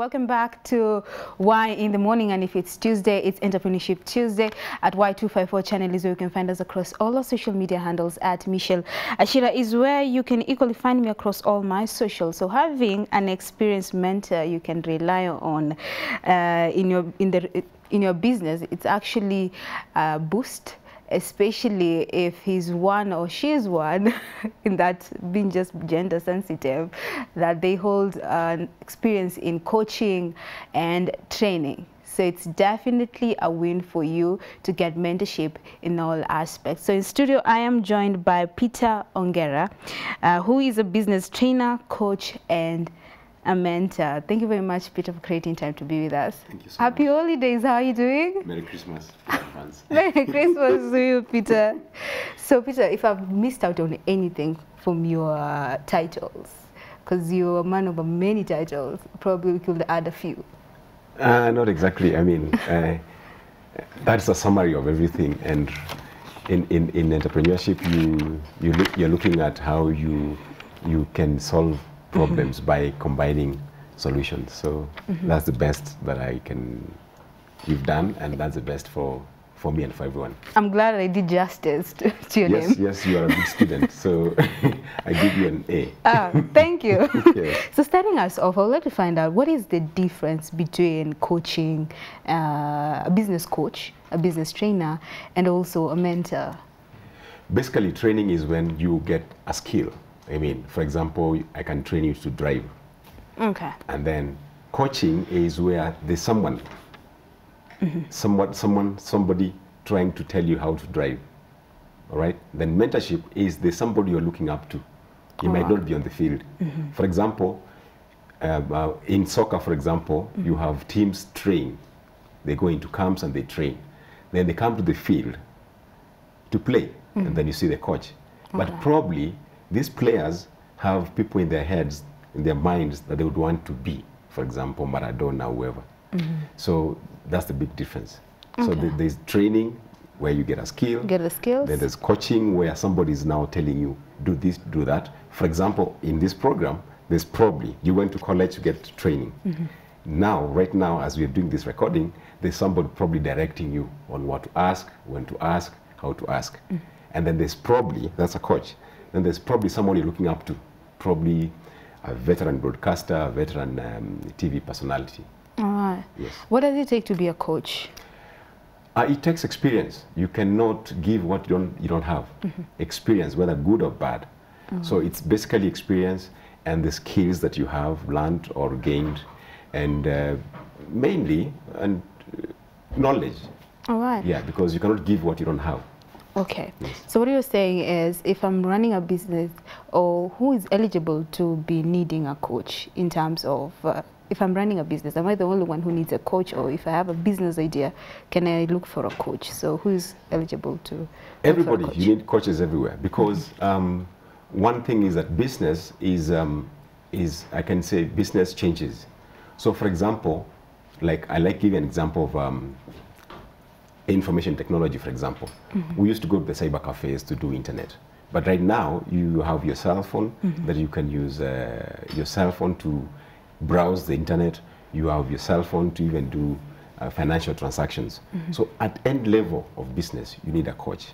Welcome back to Y in the Morning, and if it's Tuesday, it's Entrepreneurship Tuesday at Y254 channel is where you can find us across all our social media handles. At Michelle Ashira is where you can equally find me across all my socials. So having an experienced mentor you can rely on in your business, it's actually a boost, especially if he's one or she's one in that being just gender sensitive, that they hold experience in coaching and training. So it's definitely a win for you to get mentorship in all aspects. So in studio, I am joined by Peter Ongera, who is a business trainer, coach, and a mentor. Thank you very much, Peter, for creating time to be with us. Thank you so much. Happy holidays. How are you doing? Merry Christmas. Merry Christmas to you, Peter. So, Peter, if I've missed out on anything from your titles, because you're a man of many titles, probably we could add a few. Not exactly. I mean, that's a summary of everything. And in entrepreneurship, you're looking at how you can solve problems by combining solutions. So that's the best that I can give done, and that's the best for me and for everyone. I'm glad I did justice to your name. Yes, you are a good student, so I give you an A. Thank you. Yes. So starting us off, I would like to find out what is the difference between coaching, a business coach, a business trainer, and also a mentor? Basically, training is when you get a skill. I mean, for example, I can train you to drive. Okay. And then coaching is where there's someone, somebody trying to tell you how to drive. All right. Then mentorship is there's somebody you're looking up to. He might not be on the field. For example, in soccer, for example, you have teams train. They go into camps and they train. Then they come to the field to play, and then you see the coach. But probably these players have people in their heads, in their minds, that they would want to be, for example, Maradona, whoever. So that's the big difference. So there's training where you get a skill. Get the skills. Then there's coaching where somebody is now telling you, do this, do that. For example, in this program, there's probably, you went to college to get training. Now, right now, as we're doing this recording, there's somebody probably directing you on what to ask, when to ask, how to ask. And then there's probably, that's a coach. Then there's probably someone you're looking up to, probably a veteran broadcaster, a veteran TV personality. All right. Yes. What does it take to be a coach? It takes experience. You cannot give what you don't have. Experience, whether good or bad. So it's basically experience and the skills that you have learned or gained, and mainly and knowledge. All right. Yeah, because you cannot give what you don't have. Okay. Yes. So what you're saying is, if I'm running a business, or who is eligible to be needing a coach in terms of, if I'm running a business, am I the only one who needs a coach? Or if I have a business idea, can I look for a coach? So who is eligible to? Everybody. Look for a coach? You need coaches everywhere, because one thing is that business is, I can say business changes. So for example, like I like giving an example of information technology, for example. We used to go to the cyber cafes to do internet, but right now you have your cell phone that you can use your cell phone to browse the internet. You have your cell phone to even do financial transactions. So at end level of business, you need a coach.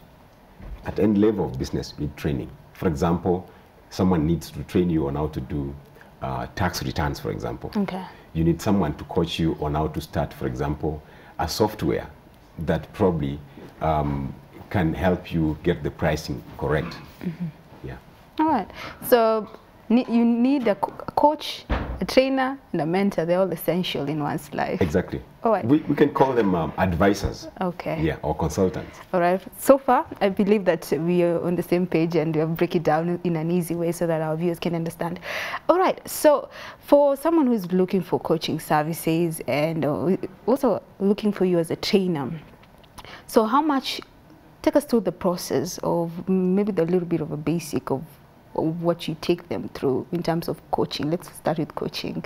At end level of business, you need training. For example, someone needs to train you on how to do tax returns, for example. You need someone to coach you on how to start, for example, a software that probably can help you get the pricing correct. Yeah. All right. So you need a coach, a trainer, and a mentor. They're all essential in one's life. Exactly. All right. We can call them advisors. Okay. Yeah, or consultants. All right. So far, I believe that we are on the same page, and we'll break it down in an easy way so that our viewers can understand. All right. So for someone who's looking for coaching services and also looking for you as a trainer, so how much, take us through the process of maybe the little bit of a basic of what you take them through in terms of coaching. Let's start with coaching.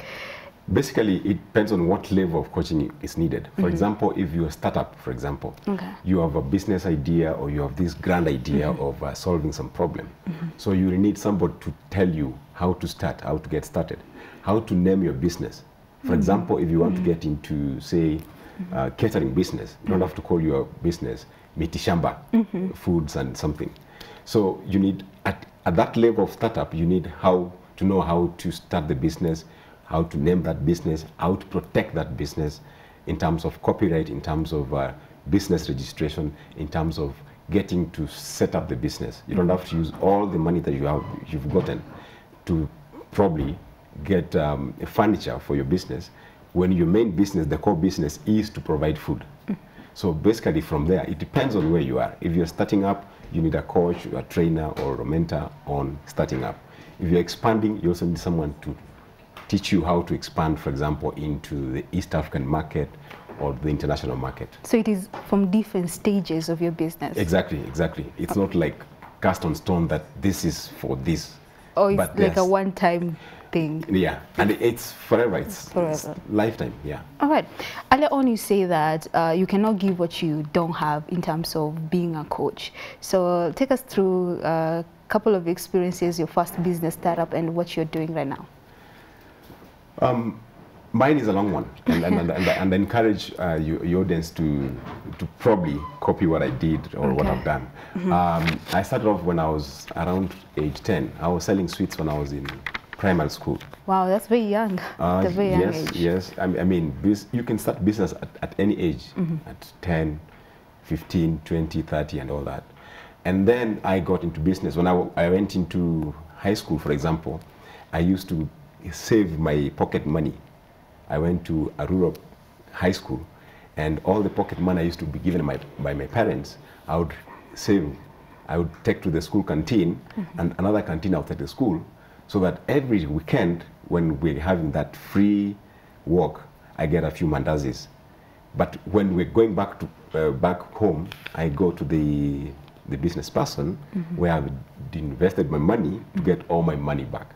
Basically, it depends on what level of coaching is needed. For example, if you're a startup, for example, you have a business idea or you have this grand idea of solving some problem. So you need somebody to tell you how to start, how to get started, how to name your business. For example, if you want to get into, say, catering business, you don't have to call your business Mitishamba Foods and something. So you need, at that level of startup, you need to know how to start the business, how to name that business, how to protect that business in terms of copyright, in terms of business registration, in terms of getting to set up the business. You don't have to use all the money that you've gotten to probably get a furniture for your business when your main business, the core business, is to provide food. So basically from there, it depends on where you are. If you're starting up, you need a coach, a trainer, or a mentor on starting up. If you're expanding, you also need someone to teach you how to expand, for example, into the East African market or the international market. So it is from different stages of your business. Exactly, exactly. It's not like cast on stone that this is for this. Oh, it's but like a one-time thing. Yeah, and it's forever. It's lifetime, yeah. All right. Earlier on, you say that you cannot give what you don't have in terms of being a coach. So take us through a couple of experiences, your first business startup and what you're doing right now. Mine is a long one, and I encourage your audience to probably copy what I did or what I've done. I started off when I was around age 10. I was selling sweets when I was in primary school. Wow, that's very young. That's very young age. Yes. I mean, you can start business at any age, at 10, 15, 20, 30, and all that. And then I got into business. When I went into high school, for example, I used to save my pocket money. I went to a rural high school, and all the pocket money I used to be given by my parents, I would save. I would take to the school canteen, and another canteen outside the school, so that every weekend when we're having that free walk, I get a few mandazis. But when we're going back to back home, I go to the business person where I invested my money to get all my money back.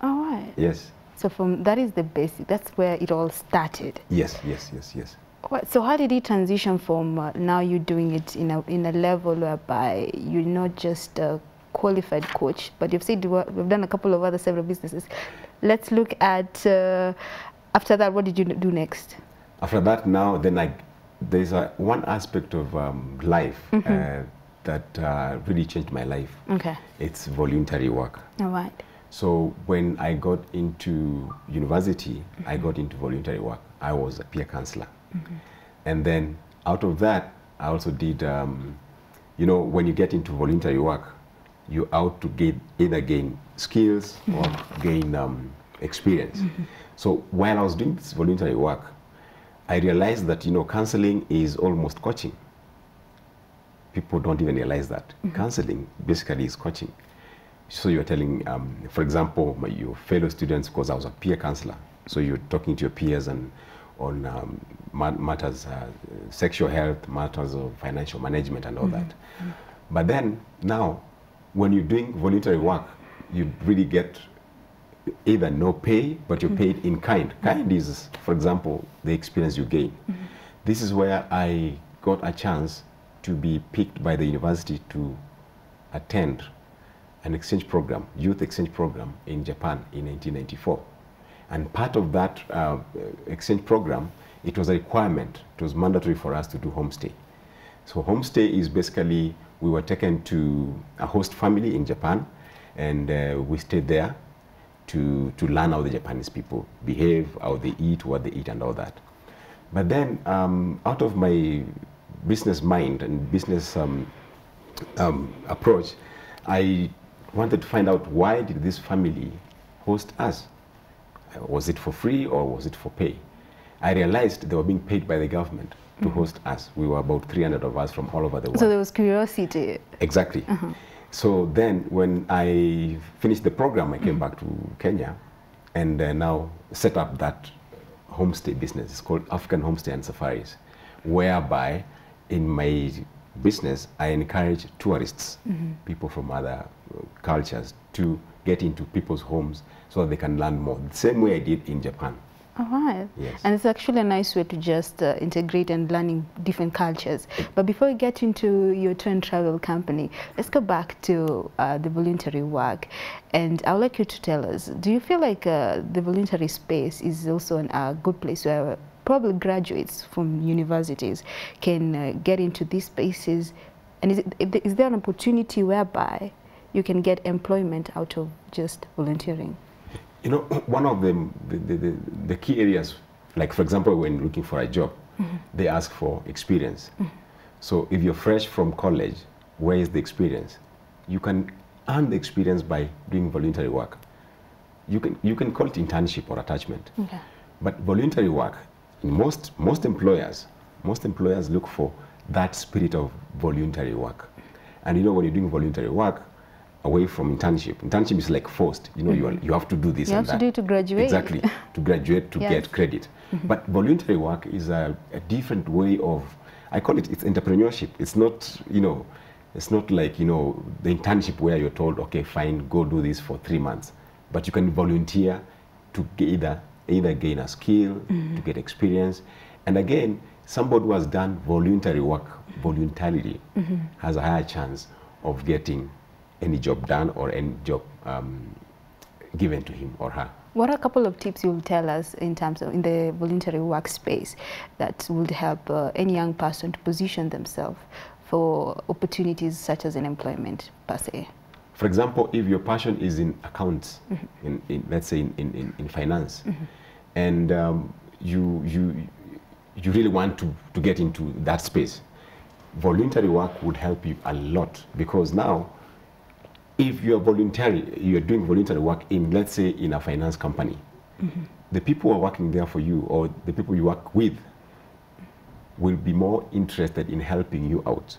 All right. Yes. So from that is the basic. That's where it all started. Yes, yes, yes, yes. So how did it transition from now you're doing it in a level whereby you're not just a qualified coach, but you've said we've done a couple of other several businesses. Let's look at after that. What did you do next? After that, now then, there's one aspect of life that really changed my life. Okay, it's voluntary work. All right. So when I got into university, I got into voluntary work. I was a peer counselor. And then out of that, I also did, you know, when you get into voluntary work, you're out to either gain skills or gain experience. So while I was doing this voluntary work, I realized that, you know, counseling is almost coaching. People don't even realize that. Counseling basically is coaching. So you're telling, for example, your fellow students, because I was a peer counselor, so you're talking to your peers and on matters, sexual health, matters of financial management and all that. But then now, when you're doing voluntary work, you really get either no pay, but you're paid in kind. Kind is, for example, the experience you gain. This is where I got a chance to be picked by the university to attend an exchange program, youth exchange program in Japan in 1994. And part of that exchange program, it was a requirement, it was mandatory for us to do homestay. So homestay is basically, we were taken to a host family in Japan, and we stayed there to learn how the Japanese people behave, how they eat, what they eat and all that. But then out of my business mind and business approach, I wanted to find out, why did this family host us? Was it for free or was it for pay? I realized they were being paid by the government to host us. We were about 300 of us from all over the world. So there was curiosity. Exactly. So then when I finished the program, I came back to Kenya and now set up that homestay business. It's called African Homestay and Safaris, whereby in my business, I encourage tourists, people from other cultures, to get into people's homes so that they can learn more. The same way I did in Japan. All right. Yes. And it's actually a nice way to just integrate and learning different cultures. But before we get into your tour and travel company, let's go back to the voluntary work. And I would like you to tell us, do you feel like the voluntary space is also a good place where probably graduates from universities can get into these spaces? And is there an opportunity whereby you can get employment out of just volunteering? You know, one of the key areas, like for example, when looking for a job, mm-hmm. they ask for experience. Mm-hmm. So if you're fresh from college, where is the experience? You can earn the experience by doing voluntary work. You can call it internship or attachment. Okay. But voluntary work, most employers look for that spirit of voluntary work. And you know, when you're doing voluntary work, away from internship. Internship is like forced. You know, mm-hmm. you have to do this and that. You have to do it to graduate. Exactly, to graduate, to yes. get credit. Mm-hmm. But voluntary work is a different way of, I call it, it's entrepreneurship. It's not, you know, it's not like, you know, the internship where you're told, okay, fine, go do this for 3 months. But you can volunteer to either gain a skill, mm-hmm. to get experience. And again, somebody who has done voluntary work, voluntarily, mm-hmm. has a higher chance of getting any job done or any job given to him or her. What are a couple of tips you'll tell us in terms of in the voluntary workspace that would help any young person to position themselves for opportunities such as in employment per se? For example, if your passion is in accounts, mm-hmm. let's say in finance, mm-hmm. and you really want to get into that space, voluntary work would help you a lot, because now, if you're doing voluntary work in, let's say, in a finance company, mm-hmm. the people who are working there for you or the people you work with will be more interested in helping you out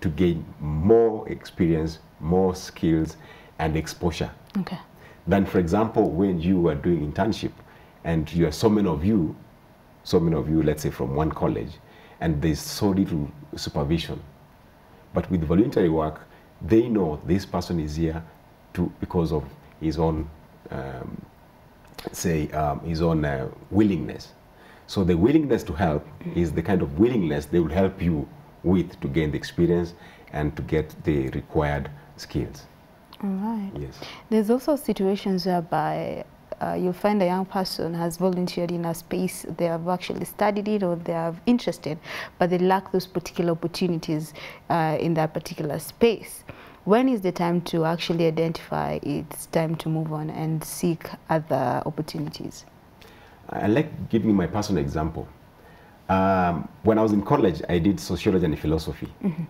to gain more experience, more skills, and exposure. Okay. Than, for example, when you were doing internship and you are so many of you, let's say, from one college, and there's so little supervision. But with voluntary work, they know this person is here because of his own, willingness. So the willingness to help is the kind of willingness they will help you with to gain the experience and to get the required skills. All right. Yes. There's also situations whereby you'll find a young person has volunteered in a space, they have actually studied it or they have interested, but they lack those particular opportunities in that particular space. When is the time to actually identify it's time to move on and seek other opportunities? I like giving my personal example. When I was in college, I did sociology and philosophy. Mm-hmm.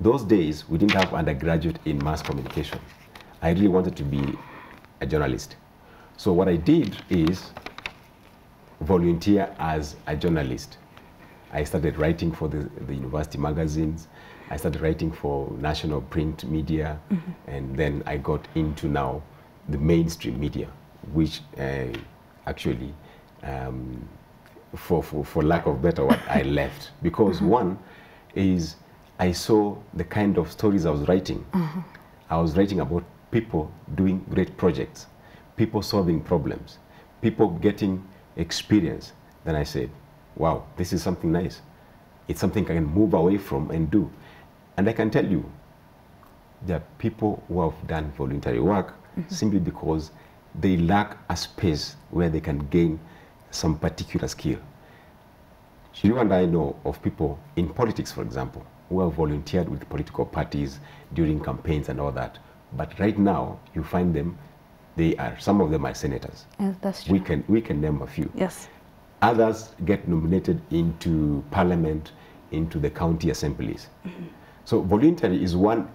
Those days, we didn't have undergraduate in mass communication. I really wanted to be a journalist. So what I did is volunteer as a journalist. I started writing for the university magazines. I started writing for national print media. Mm-hmm. And then I got into now the mainstream media, which actually, for lack of better word, I left. Because mm-hmm. one is I saw the kind of stories I was writing. Mm-hmm. I was writing about people doing great projects, people solving problems, people getting experience. Then I said, wow, this is something nice. It's something I can move away from and do. And I can tell you, there are people who have done voluntary work mm-hmm. simply because they lack a space where they can gain some particular skill. You and I know of people in politics, for example, who have volunteered with political parties during campaigns and all that. But right now, you find them, some of them are senators. Yes, that's true. We can name a few. Yes. Others get nominated into parliament, into the county assemblies. Mm-hmm. So voluntary is one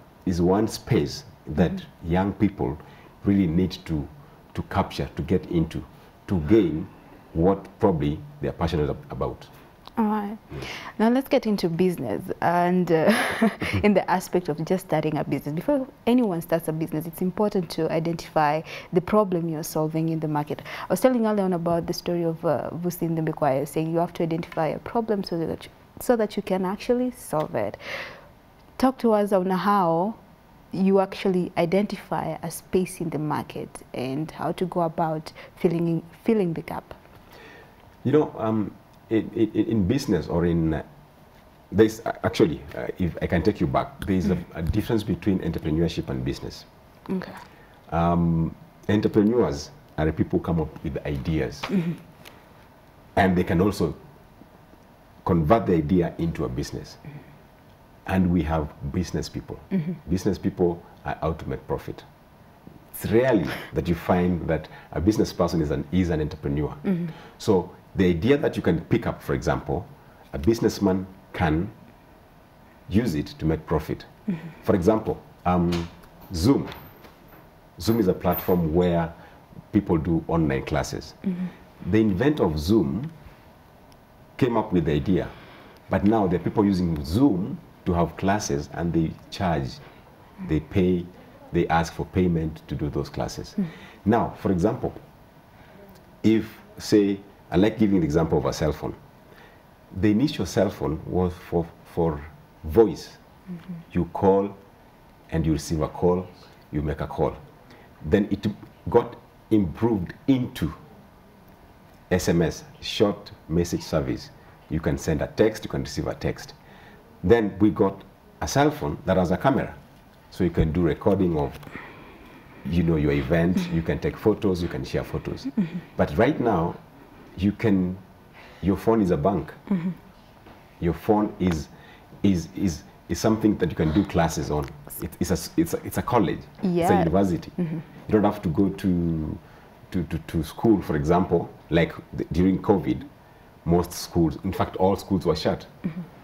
space that mm-hmm. young people really need to capture, to get into, to gain what probably they are passionate about. All right. Yes. Now let's get into business and in the aspect of just starting a business. Before anyone starts a business, it's important to identify the problem you're solving in the market. I was telling earlier on about the story of Vusi Thembekwayo, saying you have to identify a problem so that you can actually solve it. Talk to us on how you actually identify a space in the market and how to go about filling the gap? You know, in business or in there's actually, if I can take you back, there's a difference between entrepreneurship and business. Okay. Entrepreneurs are the people who come up with ideas, and they can also convert the idea into a business. And we have business people. Business people are out to make profit. It's rarely that you find that a business person is an entrepreneur. So the idea that you can pick up, for example, a businessman can use it to make profit. For example, Zoom. Zoom is a platform where people do online classes. The inventor of Zoom came up with the idea, but now there are people using Zoom to have classes, and they charge, they pay, they ask for payment to do those classes. Now, for example, if, say, I like giving the example of a cell phone. The initial cell phone was for voice. You call and you receive a call, you make a call. Then it got improved into SMS, short message service. You can send a text, you can receive a text. Then we got a cell phone that has a camera. So you can do recording of, you know, your event, you can take photos, you can share photos. But right now, you can, your phone is a bank. Your phone is something that you can do classes on. It's a college, it's a university. You don't have to go to school, for example, like during COVID. Most schools, in fact, all schools were shut,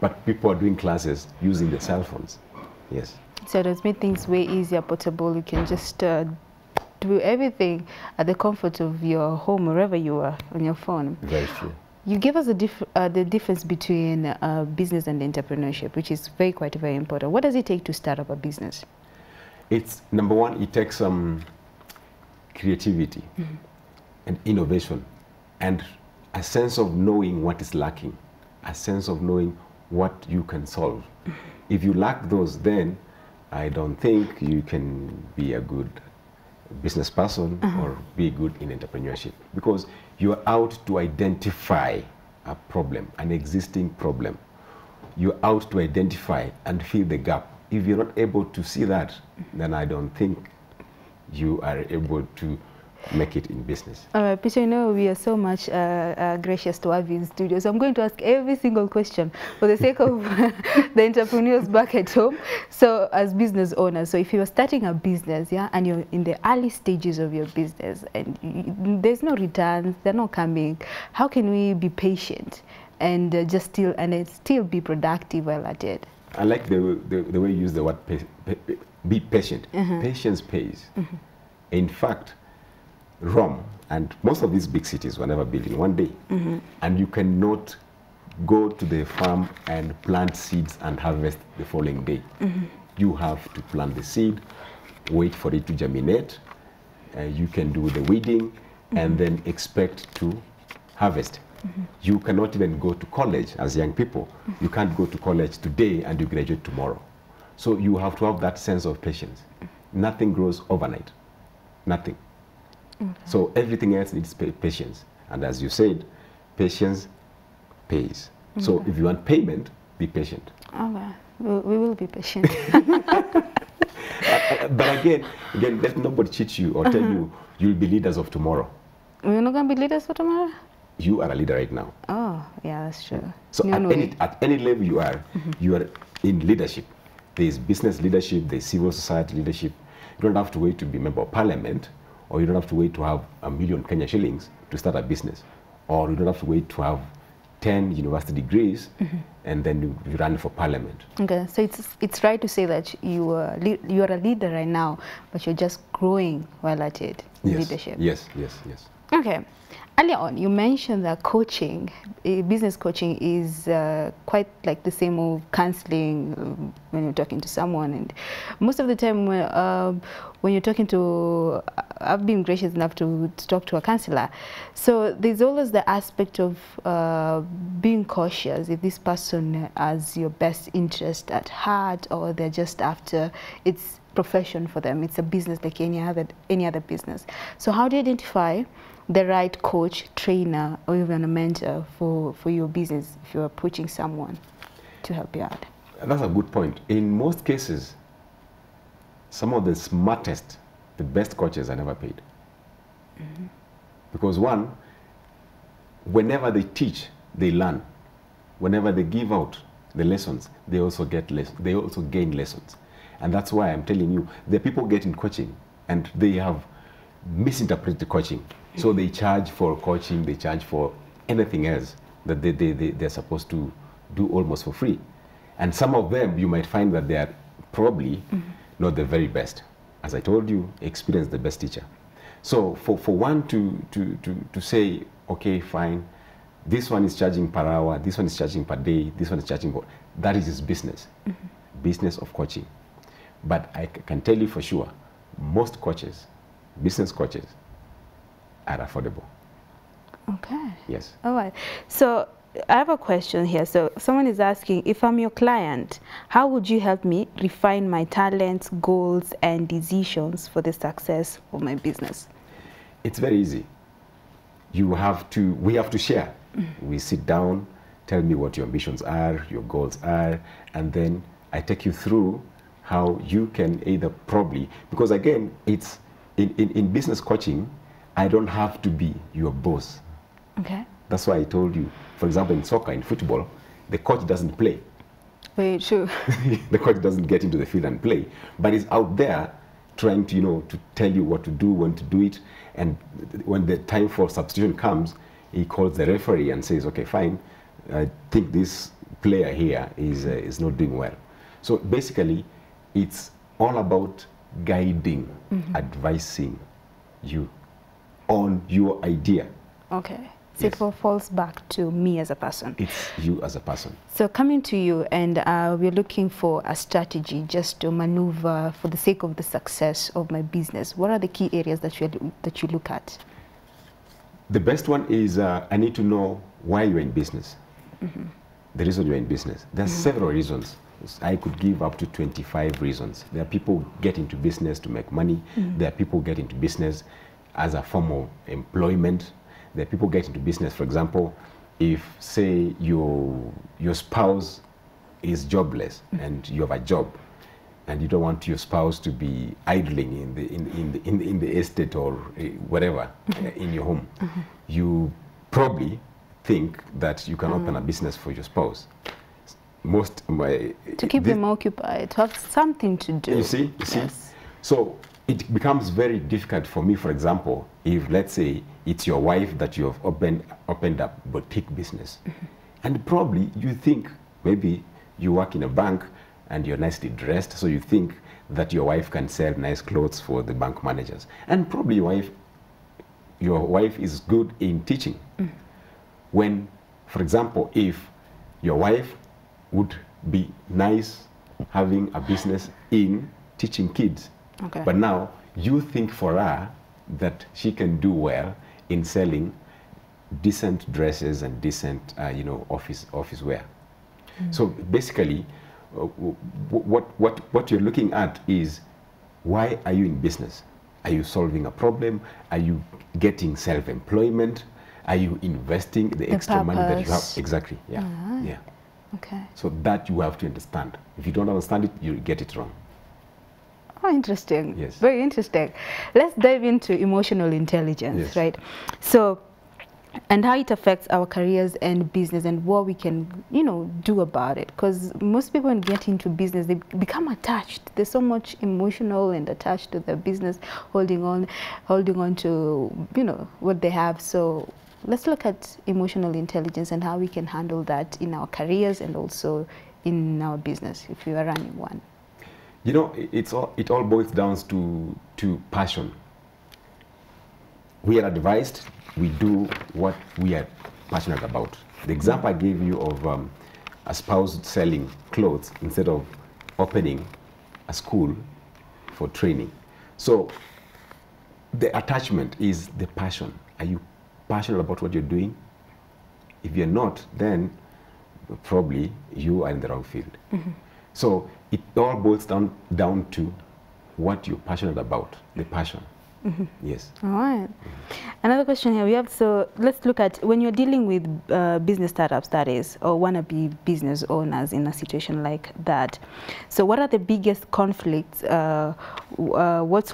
but people are doing classes using their cell phones. Yes. So it has made things way easier, portable. You can just do everything at the comfort of your home, wherever you are, on your phone. Very true. You gave us the difference between business and entrepreneurship, which is quite very important. What does it take to start up a business? It's number one. It takes creativity and innovation, and a sense of knowing what is lacking, a sense of knowing what you can solve. If you lack those, then I don't think you can be a good business person or be good in entrepreneurship, because you're out to identify a problem, an existing problem. You're out to identify and fill the gap. If you're not able to see that, then I don't think you are able to make it in business. All right, Peter, you know, we are so much gracious to have you in studio, so I'm going to ask every single question for the sake of the entrepreneurs back at home. So as business owners, so if you are starting a business, yeah, and you're in the early stages of your business and there's no returns, they're not coming, how can we be patient and still be productive while at it? I like the way you use the word be patient. Patience pays. In fact, Rome and most of these big cities were never built in one day, and you cannot go to the farm and plant seeds and harvest the following day. You have to plant the seed, wait for it to germinate, you can do the weeding, and then expect to harvest. You cannot even go to college as young people. You can't go to college today and you graduate tomorrow. So you have to have that sense of patience. Nothing grows overnight, nothing. So everything else needs patience. And as you said, patience pays. So if you want payment, be patient. All right. We will be patient. But again, let nobody cheat you or tell you you'll be leaders of tomorrow. We're not going to be leaders for tomorrow? You are a leader right now. Oh, yeah, that's true. So at any level you are, you are in leadership. There's business leadership, there's civil society leadership. You don't have to wait to be a member of parliament, or you don't have to wait to have 1 million Kenya shillings to start a business, or you don't have to wait to have 10 university degrees and then you run for parliament. Okay, so it's right to say that you are a leader right now, but you're just growing while at it. Yes, leadership. Yes, yes, yes. Okay, earlier on you mentioned that coaching, business coaching, is quite like the same of counseling when you're talking to someone, and most of the time when you're talking to, I've been gracious enough to talk to a counselor, so there's always the aspect of being cautious if this person has your best interest at heart or they're just after, it's profession for them. It's a business like any other business. So how do you identify the right coach, trainer, or even a mentor for your business if you're approaching someone to help you out? That's a good point. In most cases, some of the smartest, the best coaches are never paid. Mm-hmm. Because one, whenever they teach, they learn. Whenever they give out the lessons, they also gain lessons. And that's why I'm telling you, the people get in coaching and they have misinterpreted coaching. So they charge for coaching, they charge for anything else that they're supposed to do almost for free. And some of them, you might find that they are probably not the very best. As I told you, experience the best teacher. So for one to say, okay, fine, this one is charging per hour, this one is charging per day, this one is charging per... That is his business, business of coaching. But I can tell you for sure, most coaches, business coaches, are affordable. Okay. Yes. All right. So I have a question here. So someone is asking, if I'm your client, how would you help me refine my talents, goals, and decisions for the success of my business? It's very easy. You have to, we have to share. We sit down, tell me what your ambitions are, your goals are, and then I take you through how you can either probably, because again, it's in business coaching, I don't have to be your boss. Okay. That's why I told you, for example, in soccer, in football, the coach doesn't play. Very true. The coach doesn't get into the field and play, but he's out there trying to, you know, to tell you what to do, when to do it, and when the time for substitution comes, he calls the referee and says, okay, fine, I think this player here is not doing well. So basically, it's all about guiding, advising you on your idea. Okay, so yes, it falls back to me as a person. It's you as a person. So coming to you, and we're looking for a strategy just to maneuver for the sake of the success of my business. What are the key areas that you look at? The best one is I need to know why you're in business. The reason you're in business. There's several reasons. I could give up to 25 reasons. There are people who get into business to make money. There are people who get into business as a form of employment. The people get into business, for example, if say your spouse is jobless and you have a job, and you don't want your spouse to be idling in the estate or whatever in your home, you probably think that you can open a business for your spouse. To keep them occupied, to have something to do. You see? Yes. So it becomes very difficult for me, for example, if let's say it's your wife that you have opened up boutique business. And probably you think, maybe you work in a bank and you're nicely dressed, so you think that your wife can sell nice clothes for the bank managers. And probably your wife is good in teaching. When, for example, if your wife would be nice having a business in teaching kids. Okay. But now you think for her that she can do well in selling decent dresses and decent, you know, office wear. So basically, what you're looking at is, why are you in business? Are you solving a problem? Are you getting self-employment? Are you investing the extra money that you have? Exactly. Yeah. Yeah. Okay. So that you have to understand. If you don't understand it, you'll get it wrong. Oh, interesting. Yes. Very interesting. Let's dive into emotional intelligence, right? So, and how it affects our careers and business, and what we can, you know, do about it. Because most people, when get into business, they become attached. They're so much emotional and attached to their business, holding on to, you know, what they have. So let's look at emotional intelligence and how we can handle that in our careers and also in our business if we are running one. You know, it all boils down to passion. We are advised, we do what we are passionate about. The example I gave you of a spouse selling clothes instead of opening a school for training. So the attachment is the passion. Are you passionate about what you're doing? If you're not, then probably you are in the wrong field. So it all boils down to what you're passionate about, the passion. Mm-hmm. Yes. All right. Mm-hmm. Another question here we have, so let's look at when you're dealing with business startups, that is, or wannabe business owners in a situation like that. So what are the biggest conflicts? What's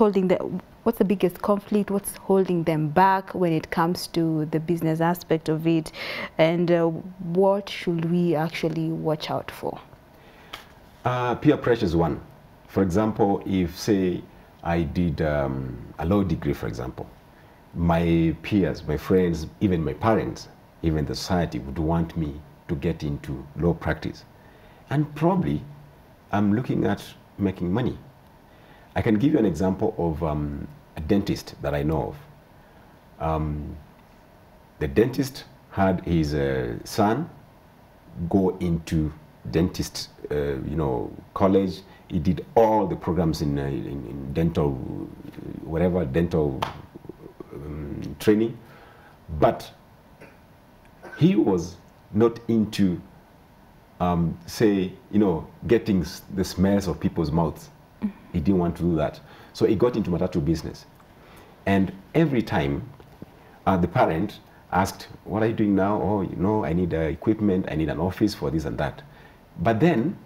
the biggest conflict? What's holding them back when it comes to the business aspect of it? And what should we actually watch out for? Peer pressure is one. For example, if, say, I did a law degree, for example, my peers, my friends, even my parents, even the society would want me to get into law practice. And probably I'm looking at making money. I can give you an example of a dentist that I know of. The dentist had his son go into dentist, college. He did all the programs in dental, whatever, dental training, but he was not into, getting the smells of people's mouths. He didn't want to do that. So he got into matatu business. And every time the parent asked, what are you doing now? Oh, I need equipment, I need an office for this and that. But then,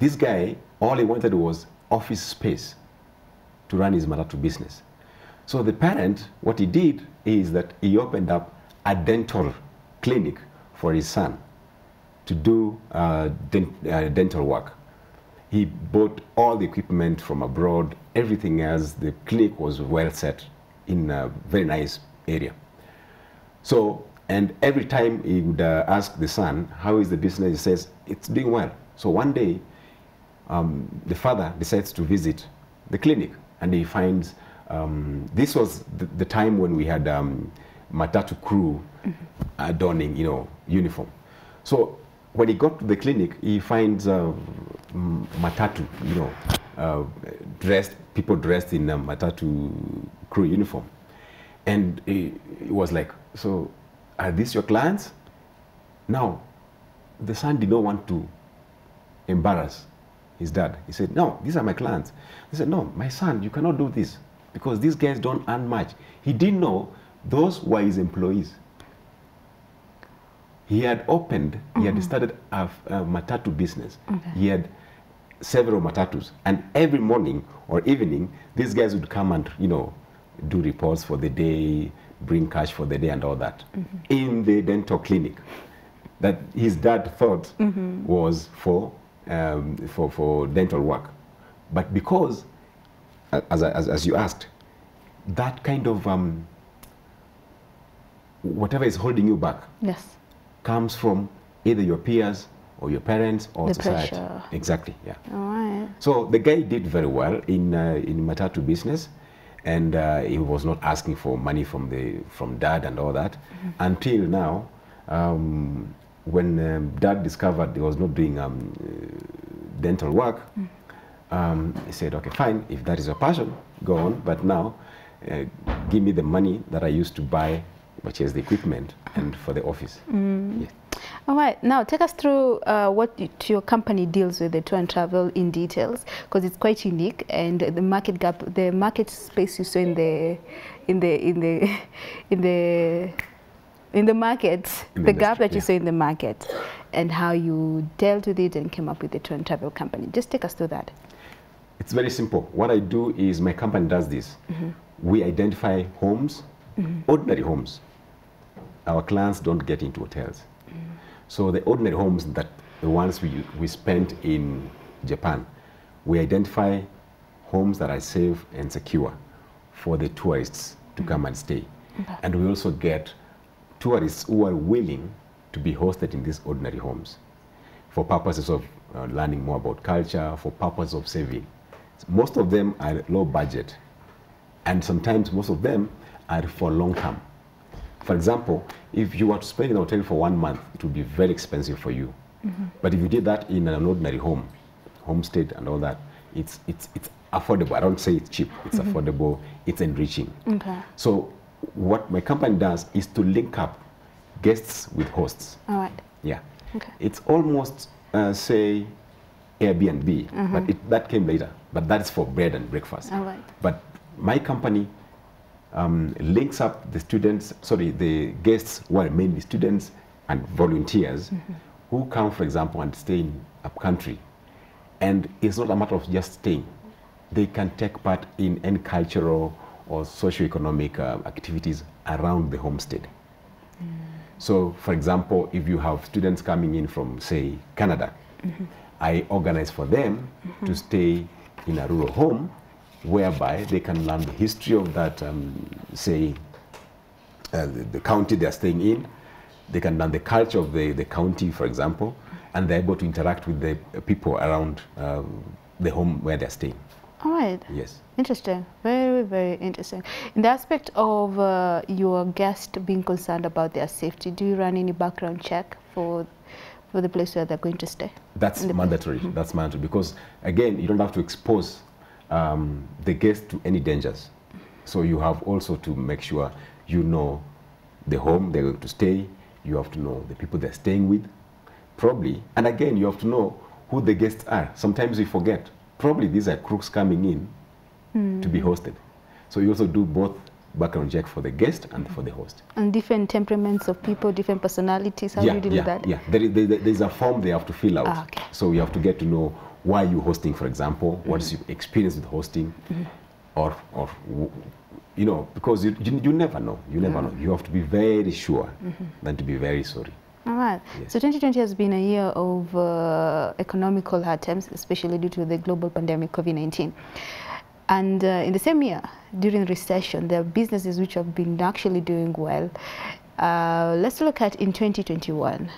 this guy, all he wanted was office space to run his matatu business. So the parent, what he did is that he opened up a dental clinic for his son to do dental work. He bought all the equipment from abroad, everything else. The clinic was well set in a very nice area. So, and every time he would ask the son, how is the business? He says, it's doing well. So one day, the father decides to visit the clinic, and he finds this was the time when we had matatu crew donning, uniform. So when he got to the clinic, he finds matatu, people dressed in matatu crew uniform, and he was like, "So, are these your clients?" Now, the son did not want to embarrass his dad. He said, no, these are my clients. He said, no, my son, you cannot do this because these guys don't earn much. He didn't know those were his employees. He had opened, he had started a matatu business. Okay. He had several matatus, and every morning or evening, these guys would come and, do reports for the day, bring cash for the day and all that in the dental clinic that his dad thought was for dental work. But because, as you asked, that kind of whatever is holding you back, yes, comes from either your peers or your parents or the society. Pressure. Exactly, yeah. All right. So the guy did very well in matatu business, and he was not asking for money from dad and all that until now. When dad discovered he was not doing dental work, he said, okay, fine, if that is your passion, go on, but now give me the money that I used to purchase the equipment and for the office. Yeah. All right, now take us through what your company deals with, the tour and travel, in details, because it's quite unique, and the market gap, the market space you saw in the market, the gap that you saw in the market, and how you dealt with it and came up with the tour and travel company. Just take us through that. It's very simple. What I do is my company does this. We identify homes, ordinary homes. Our clients don't get into hotels. So the ordinary homes, that the ones we spent in Japan, we identify homes that are safe and secure for the tourists to come and stay. And we also get tourists who are willing to be hosted in these ordinary homes for purposes of learning more about culture, for purposes of saving. Most of them are low budget, and sometimes most of them are for long term. For example, if you were to spend in a hotel for 1 month, it would be very expensive for you. But if you did that in an ordinary home, homestead and all that, it's affordable. I don't say it's cheap, it's affordable, it's enriching. So what my company does is to link up guests with hosts. All right. Yeah. Okay. It's almost, say, Airbnb, but that came later. But that's for bread and breakfast. All right. But my company links up the students, sorry, the guests who are mainly students and volunteers who come, for example, and stay in upcountry. And it's not a matter of just staying. They can take part in any cultural or socio-economic activities around the homestead. So, for example, if you have students coming in from, say, Canada, I organize for them to stay in a rural home whereby they can learn the history of that, say, the county they're staying in. They can learn the culture of the county, for example, and they're able to interact with the people around the home where they're staying. All right. Yes. Interesting. Very, very interesting. In the aspect of your guest being concerned about their safety, do you run any background check for the place where they're going to stay? That's mandatory. That's mandatory because, again, you don't have to expose the guest to any dangers. So you have also to make sure you know the home they're going to stay. You have to know the people they're staying with, probably. And again, you have to know who the guests are. Sometimes we forget. Probably these are crooks coming in to be hosted. So you also do both background check for the guest and for the host. And different temperaments of people, different personalities, how do you deal with that? Yeah, there's a form they have to fill out. Ah, okay. So you have to get to know why you're hosting, for example, what is your experience with hosting, or you know, because you never know, you never know. You have to be very sure than to be very sorry. All right. Yes. So 2020 has been a year of economical hard times, especially due to the global pandemic COVID-19. And in the same year, during recession, there are businesses which have been actually doing well. Let's look at in 2021,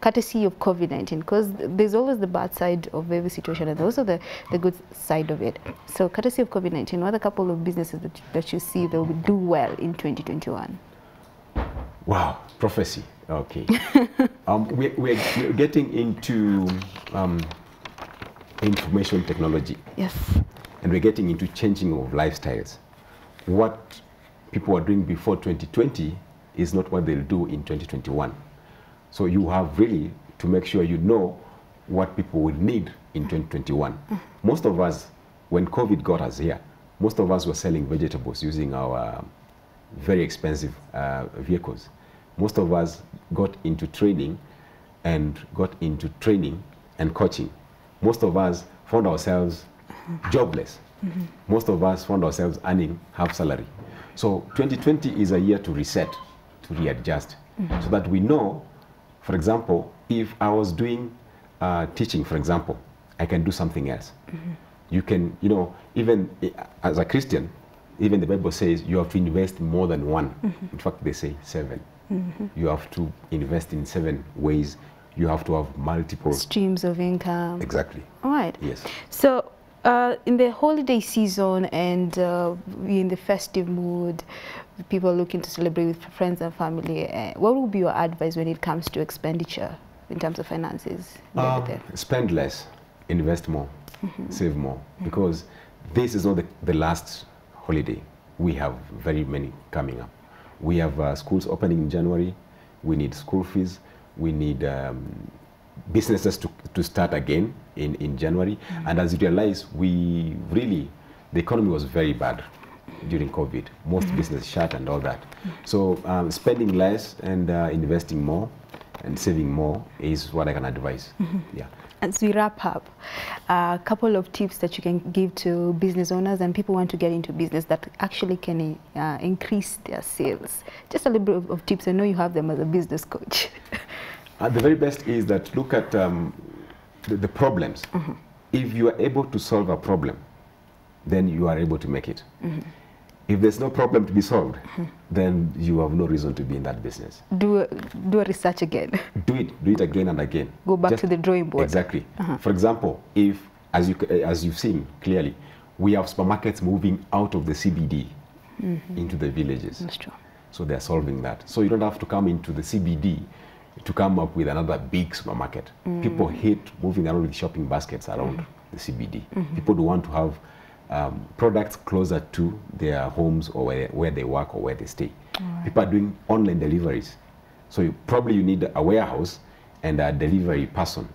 courtesy of COVID-19, because there's always the bad side of every situation and also the good side of it. So courtesy of COVID-19, what are a couple of businesses that you see that will do well in 2021? Wow, prophecy. Okay. we're getting into information technology. Yes. And we're getting into changing of lifestyles. What people are doing before 2020 is not what they'll do in 2021. So you have really to make sure you know what people will need in 2021. Most of us, when COVID got us here, most of us were selling vegetables using our very expensive vehicles. Most of us got into training and coaching. Most of us found ourselves jobless. Most of us found ourselves earning half salary. So 2020 is a year to reset, to readjust, so that we know, for example, if I was doing teaching, for example, I can do something else. You can, you know, even as a Christian, even the Bible says you have to invest more than one. In fact, they say 7. You have to invest in 7 ways. You have to have multiple streams of income. Exactly. All right. Yes. So in the holiday season and we're in the festive mood, people are looking to celebrate with friends and family. What would be your advice when it comes to expenditure in terms of finances? Spend less, invest more, save more, because this is not the last holiday. We have very many coming up. We have schools opening in January. We need school fees. We need businesses to start again in January. And as you realize, we really, the economy was very bad during COVID. Most businesses shut and all that. So spending less and investing more and saving more is what I can advise. Yeah. As we wrap up, a couple of tips that you can give to business owners and people who want to get into business that actually can increase their sales. Just a little bit of tips. I know you have them as a business coach. The very best is that look at the problems. If you are able to solve a problem, then you are able to make it. If there's no problem to be solved, then you have no reason to be in that business. Do a research again. Do it again and again. Go back to the drawing board. Exactly. For example, if, as you've seen clearly, we have supermarkets moving out of the CBD into the villages. That's true. So they're solving that. So you don't have to come into the CBD to come up with another big supermarket. People hate moving around with shopping baskets around the CBD. People do want to have products closer to their homes or where they work or where they stay. People are doing online deliveries. So you need a warehouse and a delivery person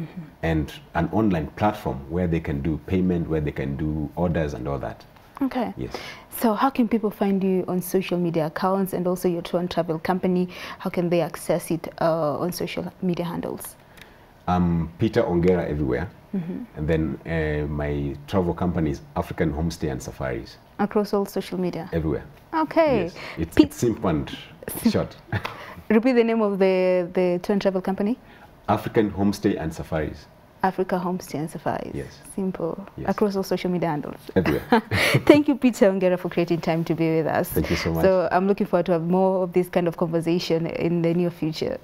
Mm-hmm. And an online platform where they can do payment, where they can do orders and all that. Okay. Yes. So how can people find you on social media accounts, and also your tour and travel company? How can they access it on social media handles? Peter Ongera everywhere. Mm-hmm. And then my travel company is African Homestay and Safaris. Across all social media? Everywhere. Okay. Yes. It's simple and short. Repeat the name of the tour and travel company? African Homestay and Safaris. Africa Homestay and Safaris. Yes. Simple. Yes. Across all social media handles. Everywhere. Thank you, Peter Ongera, for creating time to be with us. Thank you so much. So I'm looking forward to have more of this kind of conversation in the near future.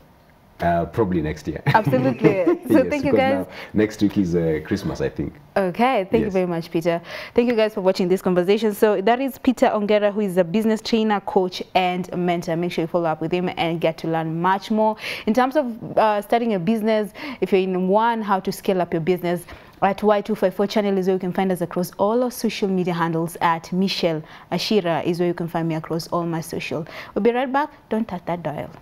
Probably next year. Absolutely. So yes, thank you guys. Next week is Christmas, I think. Okay. Thank you very much, Peter. Thank you guys for watching this conversation. So that is Peter Ongera, who is a business trainer, coach, and mentor. Make sure you follow up with him and get to learn much more in terms of starting a business. If you're in one, how to scale up your business. At Y254 channel is where you can find us across all our social media handles. At Michelle Ashira is where you can find me across all my social. We'll be right back. Don't touch that dial.